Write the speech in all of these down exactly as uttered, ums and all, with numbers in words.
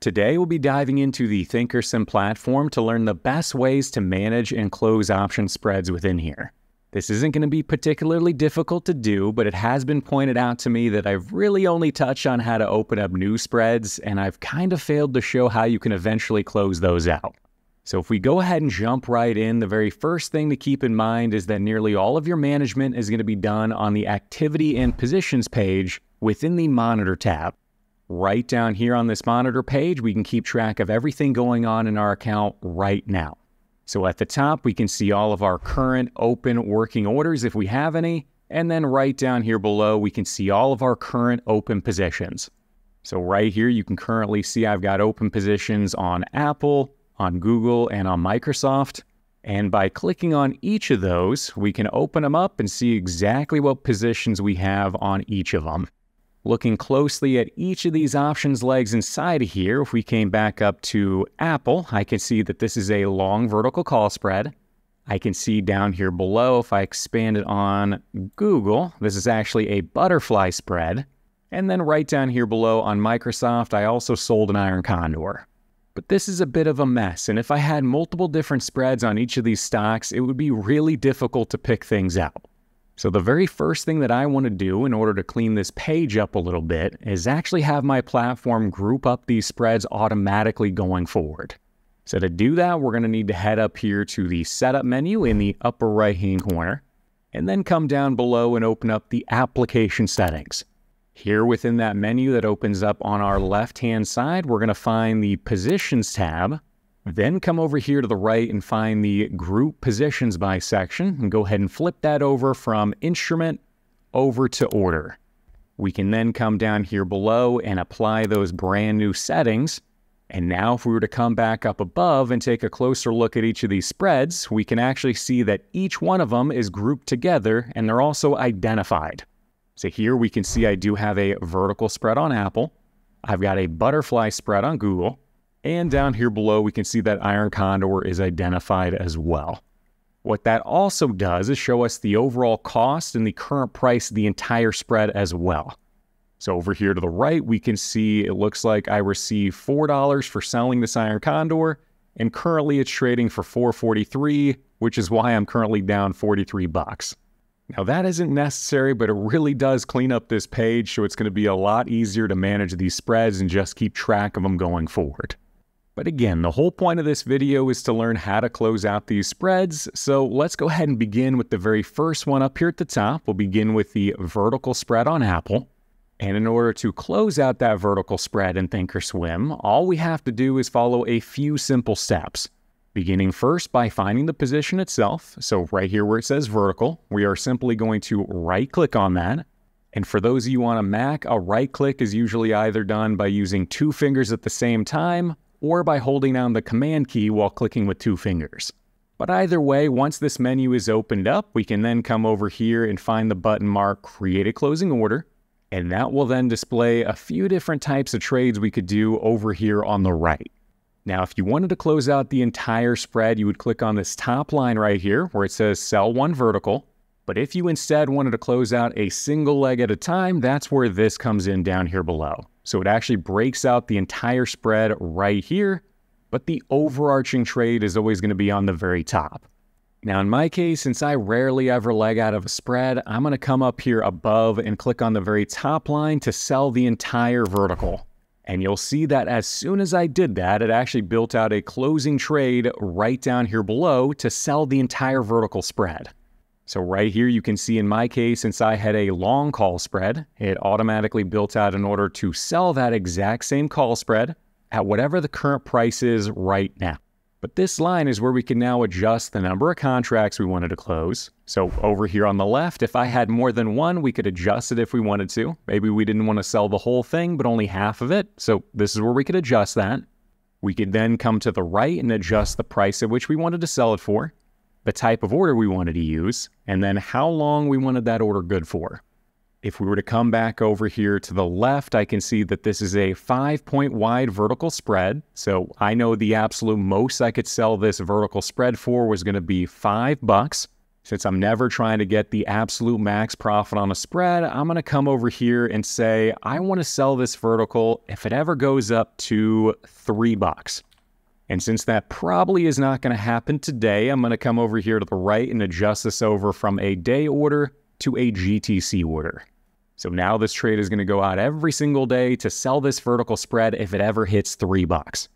Today, we'll be diving into the Thinkorswim platform to learn the best ways to manage and close option spreads within here. This isn't going to be particularly difficult to do, but it has been pointed out to me that I've really only touched on how to open up new spreads, and I've kind of failed to show how you can eventually close those out. So if we go ahead and jump right in, the very first thing to keep in mind is that nearly all of your management is going to be done on the Activity and Positions page within the Monitor tab. Right down here on this monitor page, we can keep track of everything going on in our account right now. So at the top, we can see all of our current open working orders if we have any, and then right down here below, we can see all of our current open positions. So right here, you can currently see I've got open positions on Apple, on Google, and on Microsoft. And by clicking on each of those, we can open them up and see exactly what positions we have on each of them. Looking closely at each of these options legs inside of here, if we came back up to Apple, I can see that this is a long vertical call spread. I can see down here below, if I expand it on Google, this is actually a butterfly spread. And then right down here below on Microsoft, I also sold an iron condor. But this is a bit of a mess, and if I had multiple different spreads on each of these stocks, it would be really difficult to pick things out. So the very first thing that I want to do in order to clean this page up a little bit is actually have my platform group up these spreads automatically going forward. So to do that, we're going to need to head up here to the Setup menu in the upper right-hand corner, and then come down below and open up the Application Settings. Here within that menu that opens up on our left-hand side, we're going to find the Positions tab. Then come over here to the right and find the Group Positions By section and go ahead and flip that over from Instrument over to Order. We can then come down here below and apply those brand new settings. And now if we were to come back up above and take a closer look at each of these spreads, we can actually see that each one of them is grouped together and they're also identified. So here we can see I do have a vertical spread on Apple. I've got a butterfly spread on Google. And down here below, we can see that iron condor is identified as well. What that also does is show us the overall cost and the current price of the entire spread as well. So over here to the right, we can see it looks like I received four dollars for selling this iron condor, and currently it's trading for four forty-three, which is why I'm currently down forty-three bucks. Now that isn't necessary, but it really does clean up this page, so it's going to be a lot easier to manage these spreads and just keep track of them going forward. But again, the whole point of this video is to learn how to close out these spreads, so let's go ahead and begin with the very first one up here at the top. We'll begin with the vertical spread on Apple. And in order to close out that vertical spread in Thinkorswim, all we have to do is follow a few simple steps. Beginning first by finding the position itself, so right here where it says vertical, we are simply going to right-click on that. And for those of you on a Mac, a right-click is usually either done by using two fingers at the same time, or by holding down the Command key while clicking with two fingers. But either way, once this menu is opened up, we can then come over here and find the button marked Create a Closing Order, and that will then display a few different types of trades we could do over here on the right. Now, if you wanted to close out the entire spread, you would click on this top line right here where it says Sell One Vertical, but if you instead wanted to close out a single leg at a time, that's where this comes in down here below. So it actually breaks out the entire spread right here, but the overarching trade is always going to be on the very top. Now in my case, since I rarely ever leg out of a spread, I'm going to come up here above and click on the very top line to sell the entire vertical. And you'll see that as soon as I did that, it actually built out a closing trade right down here below to sell the entire vertical spread. So right here, you can see in my case, since I had a long call spread, it automatically built out an order to sell that exact same call spread at whatever the current price is right now. But this line is where we can now adjust the number of contracts we wanted to close. So over here on the left, if I had more than one, we could adjust it if we wanted to. Maybe we didn't want to sell the whole thing, but only half of it. So this is where we could adjust that. We could then come to the right and adjust the price at which we wanted to sell it for, the type of order we wanted to use, and then how long we wanted that order good for. If we were to come back over here to the left, I can see that this is a five-point wide vertical spread. So I know the absolute most I could sell this vertical spread for was going to be five bucks. Since I'm never trying to get the absolute max profit on a spread, I'm going to come over here and say, I want to sell this vertical if it ever goes up to three bucks. And since that probably is not going to happen today, I'm going to come over here to the right and adjust this over from a day order to a G T C order. So now this trade is going to go out every single day to sell this vertical spread if it ever hits three bucks.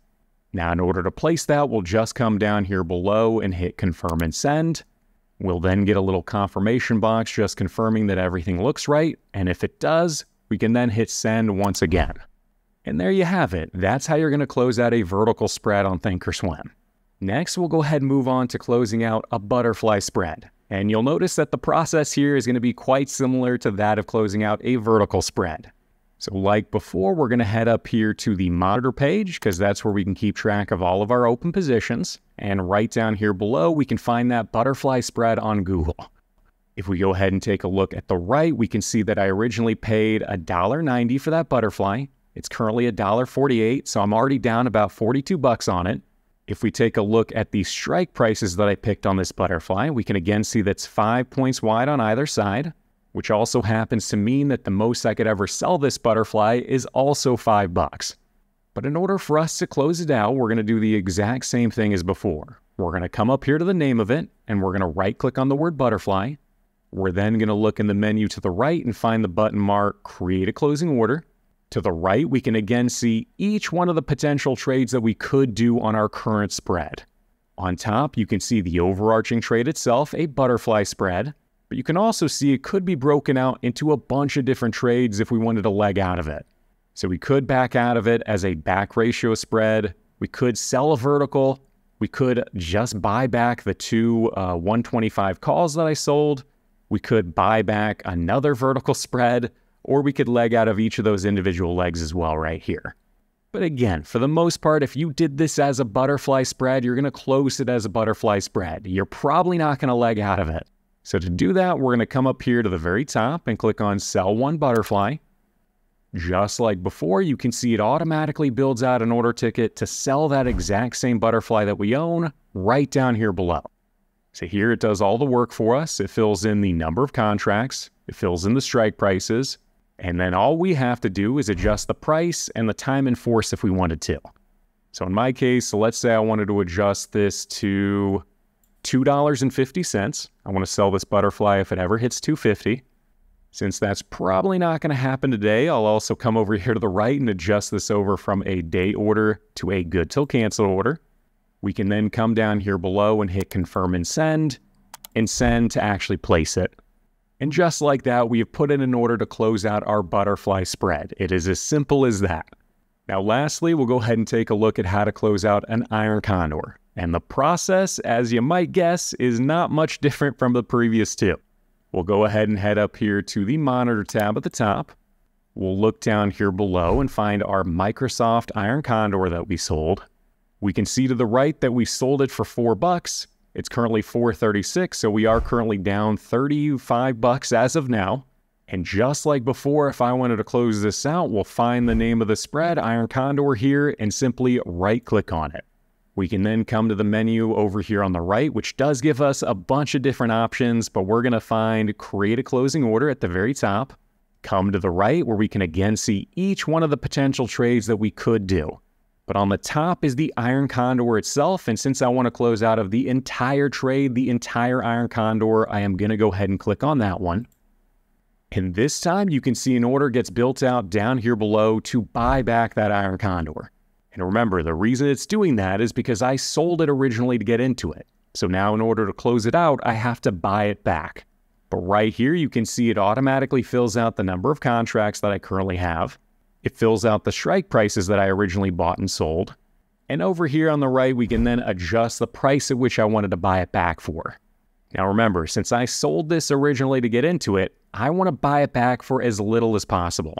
Now, in order to place that, we'll just come down here below and hit confirm and send. We'll then get a little confirmation box just confirming that everything looks right. And if it does, we can then hit send once again. And there you have it. That's how you're going to close out a vertical spread on Thinkorswim. Next, we'll go ahead and move on to closing out a butterfly spread. And you'll notice that the process here is going to be quite similar to that of closing out a vertical spread. So like before, we're going to head up here to the monitor page because that's where we can keep track of all of our open positions. And right down here below, we can find that butterfly spread on Google. If we go ahead and take a look at the right, we can see that I originally paid a dollar ninety for that butterfly. It's currently a dollar forty-eight, so I'm already down about forty-two bucks on it. If we take a look at the strike prices that I picked on this butterfly, we can again see that's five points wide on either side, which also happens to mean that the most I could ever sell this butterfly is also five bucks. But in order for us to close it out, we're going to do the exact same thing as before. We're going to come up here to the name of it, and we're going to right-click on the word butterfly. We're then going to look in the menu to the right and find the button mark Create a Closing Order. To the right, we can again see each one of the potential trades that we could do on our current spread. On top, you can see the overarching trade itself, a butterfly spread. But you can also see it could be broken out into a bunch of different trades if we wanted to leg out of it. So we could back out of it as a back ratio spread. We could sell a vertical. We could just buy back the two uh, one twenty-five calls that I sold. We could buy back another vertical spread, or we could leg out of each of those individual legs as well right here. But again, for the most part, if you did this as a butterfly spread, you're going to close it as a butterfly spread. You're probably not going to leg out of it. So to do that, we're going to come up here to the very top and click on Sell One Butterfly. Just like before, you can see it automatically builds out an order ticket to sell that exact same butterfly that we own right down here below. So here it does all the work for us. It fills in the number of contracts. It fills in the strike prices. And then all we have to do is adjust the price and the time in force if we wanted to. So in my case, let's say I wanted to adjust this to two dollars and fifty cents. I want to sell this butterfly if it ever hits two fifty. Since that's probably not going to happen today, I'll also come over here to the right and adjust this over from a day order to a good till cancel order. We can then come down here below and hit confirm and send, and send to actually place it. And just like that, we have put in an order to close out our butterfly spread. It is as simple as that. Now lastly, we'll go ahead and take a look at how to close out an iron condor. And the process, as you might guess, is not much different from the previous two. We'll go ahead and head up here to the monitor tab at the top. We'll look down here below and find our Microsoft iron condor that we sold. We can see to the right that we sold it for four bucks. It's currently four thirty-six, so we are currently down thirty-five bucks as of now. And just like before, if I wanted to close this out, we'll find the name of the spread, Iron Condor, here, and simply right-click on it. We can then come to the menu over here on the right, which does give us a bunch of different options, but we're going to find Create a Closing Order at the very top. Come to the right, where we can again see each one of the potential trades that we could do. But on the top is the Iron Condor itself, and since I want to close out of the entire trade, the entire Iron Condor, I am going to go ahead and click on that one. And this time, you can see an order gets built out down here below to buy back that Iron Condor. And remember, the reason it's doing that is because I sold it originally to get into it. So now in order to close it out, I have to buy it back. But right here, you can see it automatically fills out the number of contracts that I currently have. It fills out the strike prices that I originally bought and sold. And over here on the right, we can then adjust the price at which I wanted to buy it back for. Now remember, since I sold this originally to get into it, I want to buy it back for as little as possible.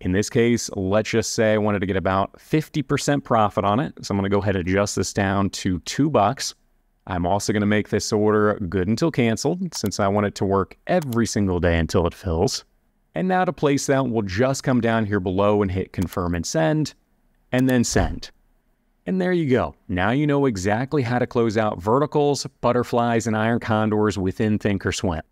In this case, let's just say I wanted to get about fifty percent profit on it. So I'm going to go ahead and adjust this down to two bucks. I'm also going to make this order good until canceled, since I want it to work every single day until it fills. And now to place that, we'll just come down here below and hit confirm and send, and then send. And there you go. Now you know exactly how to close out verticals, butterflies, and iron condors within Thinkorswim.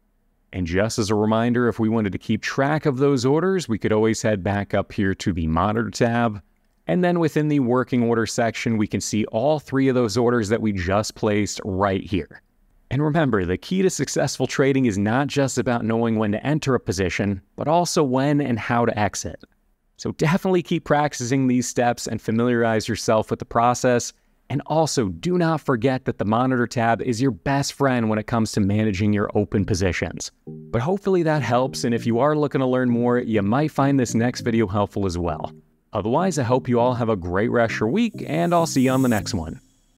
And just as a reminder, if we wanted to keep track of those orders, we could always head back up here to the Monitor tab. And then within the Working Order section, we can see all three of those orders that we just placed right here. And remember, the key to successful trading is not just about knowing when to enter a position, but also when and how to exit. So definitely keep practicing these steps and familiarize yourself with the process. And also, do not forget that the Monitor tab is your best friend when it comes to managing your open positions. But hopefully that helps, and if you are looking to learn more, you might find this next video helpful as well. Otherwise, I hope you all have a great rest of your week, and I'll see you on the next one.